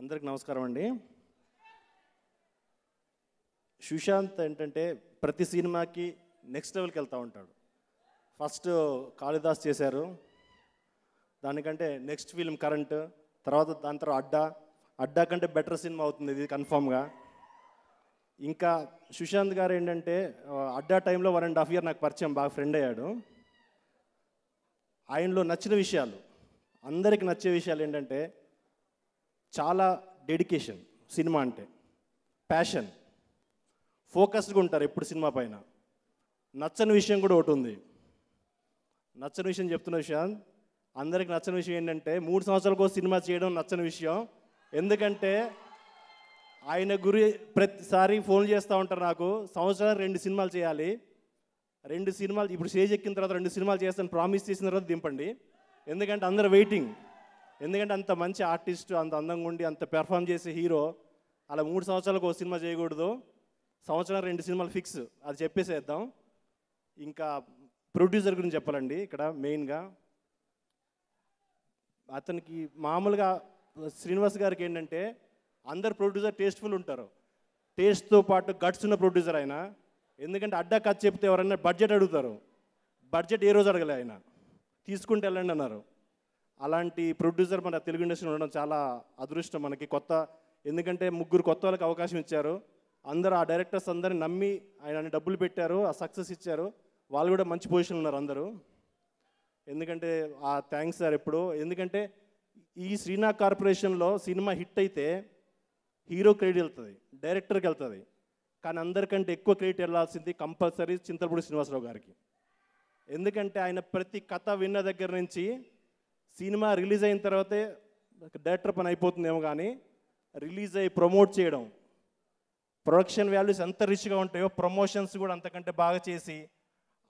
అందరికి నమస్కారం అండి. సుశాంత్ ఏంటంటే ప్రతి సినిమాకి నెక్స్ట్ లెవెల్కి వెళ్తూ ఉంటాడు. ఫస్ట్ కాళిదాస్ చేశారు, దానికంటే నెక్స్ట్ ఫిల్మ్ కరెంట్, తర్వాత దాని తర్వాత అడ్డా కంటే బెటర్ సినిమా అవుతుంది ఇది కన్ఫామ్గా. ఇంకా సుశాంత్ గారు ఏంటంటే అడ్డా టైంలో 1.5 years నాకు పరిచయం, బాగా ఫ్రెండ్ అయ్యాడు. ఆయనలో నచ్చిన విషయాలు, అందరికి నచ్చే విషయాలు ఏంటంటే చాలా డెడికేషన్, సినిమా అంటే ప్యాషన్, ఫోకస్డ్గా ఉంటారు ఎప్పుడు సినిమా పైన. నచ్చని విషయం కూడా ఒకటి ఉంది, నచ్చని విషయం చెప్తున్న విషయం అందరికి నచ్చని విషయం ఏంటంటే 3 సంవత్సరాలకు సినిమా చేయడం నచ్చని విషయం. ఎందుకంటే ఆయన గురి ప్రతిసారి ఫోన్ చేస్తూ ఉంటారు నాకు, సంవత్సరానికి 2 సినిమాలు చేయాలి, 2 సినిమాలు ఇప్పుడు స్టేజ్ ఎక్కిన తర్వాత 2 సినిమాలు చేస్తాను ప్రామిస్ చేసిన తర్వాత దింపండి. ఎందుకంటే అందరు వెయిటింగ్, ఎందుకంటే అంత మంచి ఆర్టిస్ట్, అంత అందంగా ఉండి అంత పెర్ఫామ్ చేసే హీరో అలా 3 సంవత్సరాలకు 1 సినిమా చేయకూడదు, సంవత్సరం 2 సినిమాలు ఫిక్స్, అది చెప్పేసేద్దాం. ఇంకా ప్రొడ్యూసర్ గురించి చెప్పాలండి, ఇక్కడ మెయిన్గా అతనికి మామూలుగా శ్రీనివాస్ గారికి ఏంటంటే అందరు ప్రొడ్యూసర్ టేస్ట్ఫుల్ ఉంటారు, టేస్ట్తో పాటు గట్స్ ఉన్న ప్రొడ్యూసర్ ఆయన. ఎందుకంటే అడ్డా కథ చెప్తే ఎవరైనా బడ్జెట్ అడుగుతారు, బడ్జెట్ ఏ రోజు అడగలే, ఆయన తీసుకుంటే వెళ్ళండి అన్నారు. అలాంటి ప్రొడ్యూసర్ మన తెలుగు ఇండస్ట్రీలో ఉండడం చాలా అదృష్టం మనకి, కొత్త. ఎందుకంటే 3 కొత్త వాళ్ళకి అవకాశం ఇచ్చారు, అందరూ ఆ డైరెక్టర్స్ అందరిని నమ్మి ఆయన డబ్బులు పెట్టారు, ఆ సక్సెస్ ఇచ్చారు, వాళ్ళు కూడా మంచి పొజిషన్లో ఉన్నారు అందరూ. ఎందుకంటే ఆ థ్యాంక్స్ సార్ ఎప్పుడు. ఎందుకంటే ఈ శ్రీనా కార్పొరేషన్లో సినిమా హిట్ అయితే హీరో క్రెడిట్ వెళ్తుంది, డైరెక్టర్కి వెళ్తుంది, కానీ అందరికంటే ఎక్కువ క్రెడిట్ వెళ్ళాల్సింది కంపల్సరీ చింతలపూడి శ్రీనివాసరావు గారికి. ఎందుకంటే ఆయన ప్రతి కథ విన్న దగ్గర నుంచి సినిమా రిలీజ్ అయిన తర్వాతే డైరెక్టర్ పని అయిపోతుందేమో, కానీ రిలీజ్ అయ్యి ప్రమోట్ చేయడం, ప్రొడక్షన్ వాల్యూస్ ఎంత రిచ్గా ఉంటాయో ప్రమోషన్స్ కూడా అంతకంటే బాగా చేసి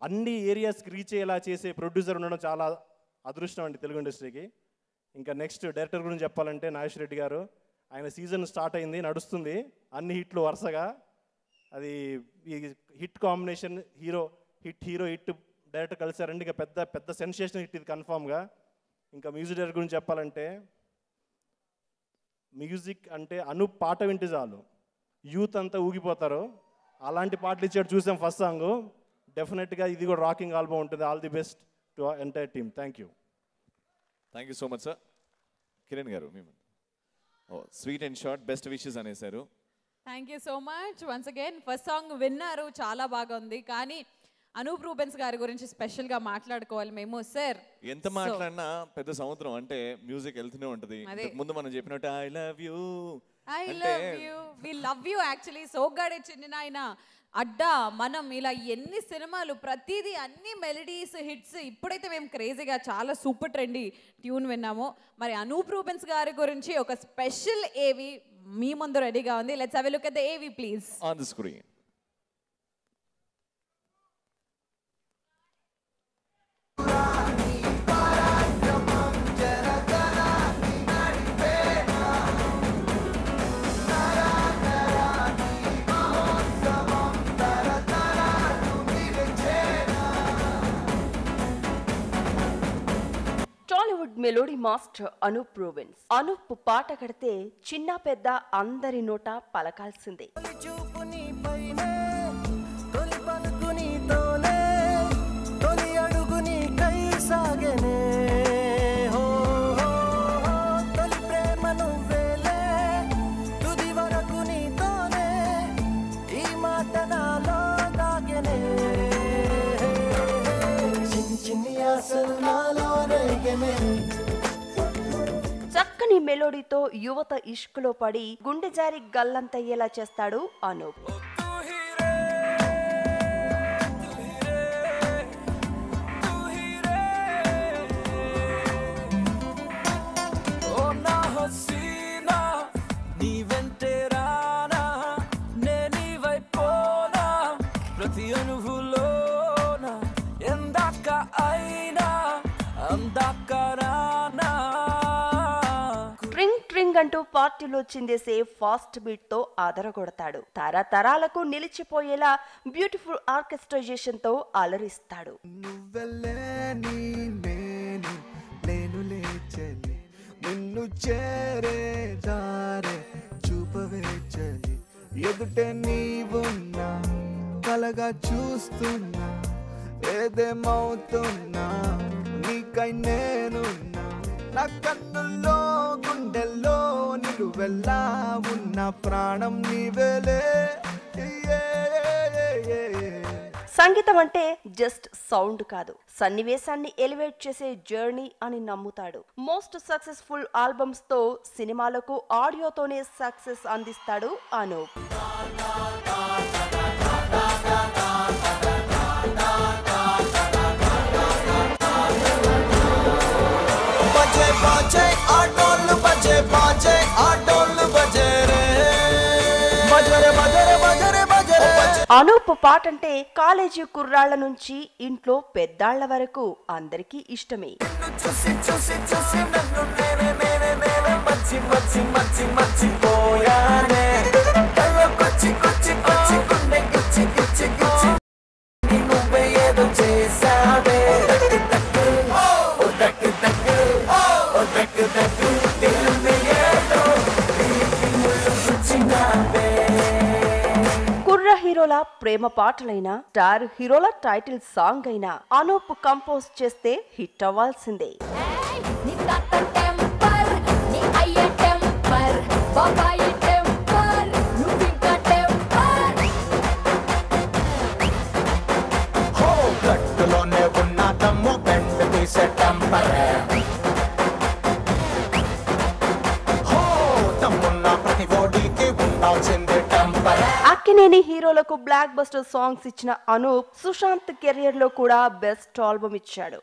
అన్ని ఏరియాస్కి రీచ్ అయ్యేలా చేసే ప్రొడ్యూసర్ ఉండడం చాలా అదృష్టం అండి తెలుగు ఇండస్ట్రీకి. ఇంకా నెక్స్ట్ డైరెక్టర్ గురించి చెప్పాలంటే నాగేశ్వర్ రెడ్డి గారు, ఆయన సీజన్ స్టార్ట్ అయింది, నడుస్తుంది, అన్ని హిట్లు వరుసగా. అది hit combination, hero hit director కలిసారండి, ఇంకా పెద్ద పెద్ద సెన్సేషన్ హిట్ ఇది కన్ఫామ్గా. ఇంకా మ్యూజిక్ డైరెక్టర్ గురించి చెప్పాలంటే మ్యూజిక్ అంటే అనూప్ పాట వింటే చాలు యూత్ అంతా ఊగిపోతారు, అలాంటి పాటలు ఇచ్చాడు. చూసాం ఫస్ట్ సాంగ్, డెఫినెట్గా ఇది కూడా రాకింగ్ ఆల్బమ్ ఉంటుంది. All the best to entire team. Thank you so much sir. Kiran garu sweet and short best wishes అనేసారు. Thank you so much once again. First song విన్నారు, చాలా బాగా ఉంది, కానీ అనూప్ రూబెన్స్ గారి గురించి స్పెషల్ గా మాట్లాడుకోవాలి మేము. సార్ ఎంత మాట్లాడినా పెద్ద సముద్రం అంటే మ్యూజిక్ వెళ్తూనే ఉంటది. ముందు మనం చెప్పినట్టు I love you we love you actually Soggade చిన్ననాయన Adda మనం ఇలా ఎన్ని సినిమాలు ప్రతిదీ అన్ని మెలడీస్ హిట్స్. ఇప్పుడైతే మేము క్రేజీగా చాలా సూపర్ ట్రెండీ ట్యూన్ విన్నాము. మరి అనూప్ రూబెన్స్ గారి గురించి ఒక స్పెషల్ ఏవి మీ ముందు రెడీగా ఉంది. Let's have a look at the AV please on the screen. Melody master Anup Rubens. Anup పాట కడితే చిన్న పెద్ద అందరి నోట పలకాల్సిందే. చక్కని మెలోడీతో యువత ఇష్కులో పడి గుండె జారి గల్లంతయ్యేలా చేస్తాడు అనూప్. అంటూ పార్టీలో చిందేసే ఫాస్ట్ బీట్ తో ఆదరగొడతాడు. తరతరాలకు నిలిచిపోయేలా బ్యూటిఫుల్ ఆర్కెస్ట్రైజేషన్ తో అలరిస్తాడు. నిన్ను చేరే దారి ఎదుటే నీవున్నా కలగా చూస్తున్నా ఏదేమవుతున్నా నీకై నేనున్నా నా కన్నుల్లో గుండెల్లో నిలువెల్లా ఉన్న ప్రాణం నీవేలే. సంగీతం అంటే జస్ట్ సౌండ్ కాదు, సన్నివేశాన్ని ఎలివేట్ చేసే జర్నీ అని నమ్ముతాడు. మోస్ట్ సక్సెస్ఫుల్ ఆల్బమ్స్ తో సినిమాలకు ఆడియోతోనే సక్సెస్ అందిస్తాడు అనూప్. అనూప్ పాట అంటే కాలేజీ కుర్రాళ్ల నుంచి ఇంట్లో పెద్దాళ్ల వరకు అందరికీ ఇష్టమే. హీరోల ప్రేమ పాటలైనా స్టార్ హీరోల టైటిల్ సాంగ్ అయినా అనూప్ కంపోజ్ చేస్తే హిట్ అవ్వాల్సిందే. అక్కినేని హీరోలకు బ్లాక్ బస్టర్ సాంగ్స్ ఇచ్చిన అనూప్ సుశాంత్ కెరియర్ లో కూడా బెస్ట్ ఆల్బమ్ ఇచ్చాడు.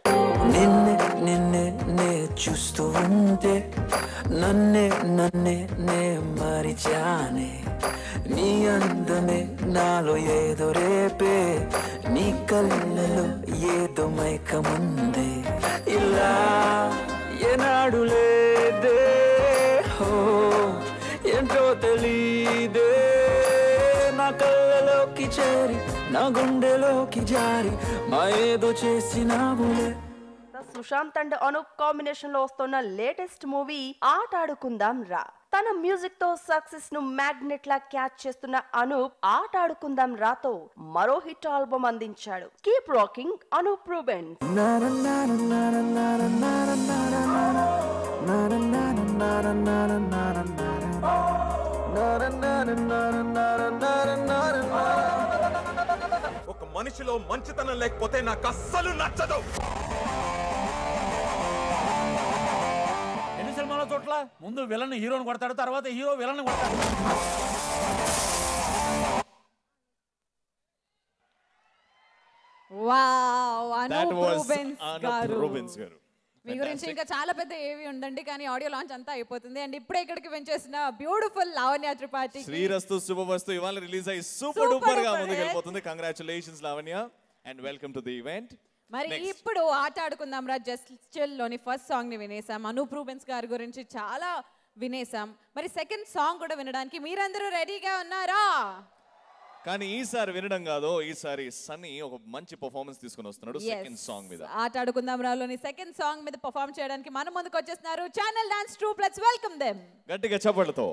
సుశాంత్ అండ్ అనూప్ కాంబినేషన్ లో వస్తున్న లేటెస్ట్ మూవీ ఆట ఆడుకుందాం రా. తన మ్యూజిక్ తో సక్సెస్ ను మ్యాగ్నెట్ లా క్యాచ్ చేస్తున్న అనూప్ ఆట ఆడుకుందాం రాతో మరో హిట్ ఆల్బమ్ అందించాడు. Keep rocking Anup Rubens. ఒక మనిషిలో మంచితనం లేకపోతే నాకు అస్సలు నచ్చదు. ఎన్ని సినిమాల చోట్ల ముందు విలన్ హీరోని కొడతాడు, తర్వాత హీరో విలన్ కొడతాడు. వావ్, అనూప్ రూబెన్స్ గారు. మీ గురించి ఇంకా చాలా పెద్ద ఏవి ఉందండి, కానీ ఆడియో లాంచ్ అంతా అయిపోతుంది. అండ్ ఇప్పుడే ఇక్కడికి వెంచేసిన బ్యూటిఫుల్ లావణ్య త్రిపాఠి శ్రీరస్తు శుభవస్తు ఇవాళ రిలీజ్ అయ్యి సూపర్ డూపర్ గా ముందుకు వెళ్ళిపోతుంది. Congratulations Lavanya and welcome to the event. మరి ఇప్పుడు ఆట ఆడుకుందాం రా జస్ట్ చిల్ లోని ఫస్ట్ సాంగ్ ని వినేసాం, అనూప్ రూబెన్స్ గారి గురించి చాలా వినేసాం. మరి సెకండ్ సాంగ్ కూడా వినడానికి మీరందరూ రెడీగా ఉన్నారా? కానీ ఈసారి వినడం కాదు, ఈసారి సన్నీ ఒక మంచి పర్ఫార్మెన్స్ తీసుకొని వస్తున్నాడు. సెకండ్ సాంగ్ మీద ఆట ఆడుకుందాం రాలోని సెకండ్ సాంగ్ మీద పర్ఫార్మ్ చేయడానికి మన ముందుకు వచ్చేస్తున్నారు channel dance troupe. Let's welcome them గట్టిగా చప్పట్లతో.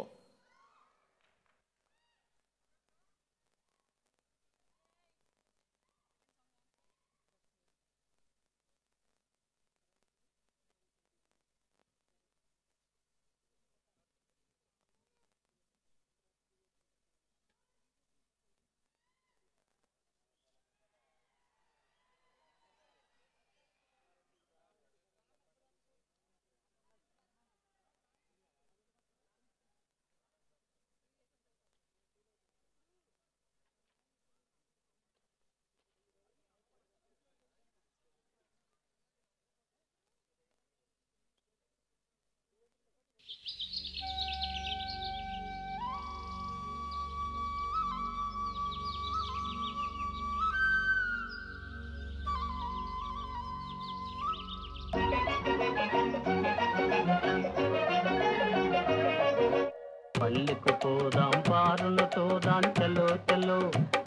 పల్లెకు పోదాం బారులతో దాంటలో తెలో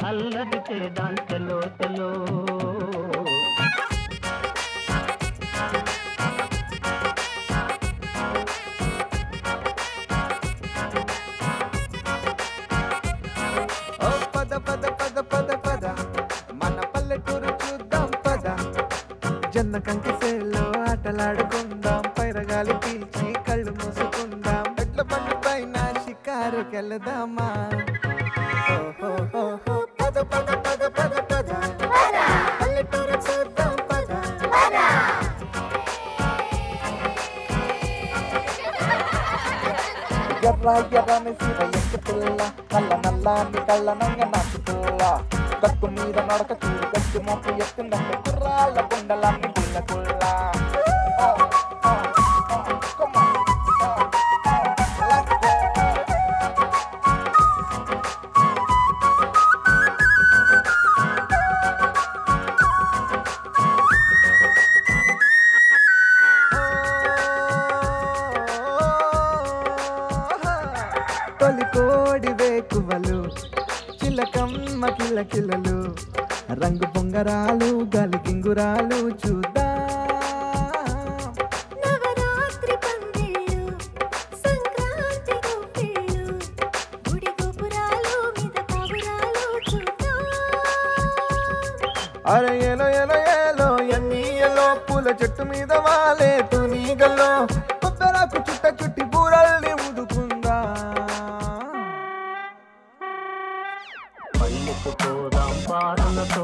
అల్లరి చేదాంటలో తెలో చిన్న కంకి సేల్లో ఆటలాడుకుందాం, పైరగాలి పీల్చి కళ్ళు మూసుకుందాం, మెట్ల బండి పైన షికారుకెళ్దామా. పద పద పద పద పద పల్లెటూరు చేద్దాం పద. ఎర్ర ఎర్రని సీర ఎక్కి పిల్ల, నల్ల నల్లాన్ని కళ్ళ నంగ నాకు పిల్ల, కట్టు మీద నడక చూడు కట్టు మాకు ఎత్తుందంటే కుర్రాళ్ళ కొండలన్నీ పుల్ల పుల్ల. తొలికోడి వేకువలు చిలకమ్మ కిల కిలలు, రంగు పొంగరాలు గాలి గింగురాలు చూద్దా. నవరాత్రి పందిళ్ళు సంక్రాంతి గొబ్బిళ్ళు, గుడి గోపురాలు మీద కబురాలు చూద్దా. అరే ఏలో ఏలో ఏలో ఎన్ని ఎలో పూల చెట్టు మీద వాలే తునీగల్లో, కొబ్బరాకు చుట్ట చుట్టి బూరల్ని ఉడుకుందా. పల్లెకు పోదాం పాటలతో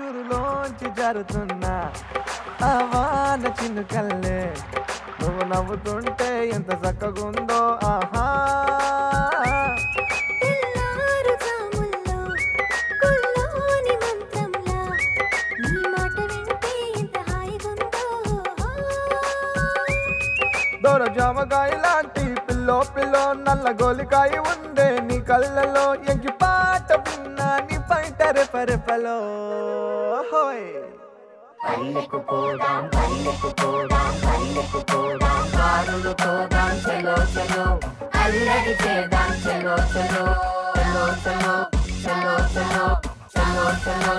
చురులోంచి జారుతున్నా ఆ వాన చినుకల్లే, నువ్వు నవ్వుతుంటే ఎంత చక్కగుందో. ఆహా దొర జామకాయ లాంటి పిల్లో పిల్లో, నల్ల గోలికాయ ఉందే నీ కళ్ళలో, ఎంకి పాట విన్నా నీ పైటరే పరపలో. పల్లెకు పోదాం పల్లెకు పోదాం పల్లెకు పోదాం, కారులు పోదాం చలో చలో, అల్లరి చేద్దాం చలో చలో చలో చలో చలో చలో చలో చలో.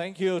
Thank you.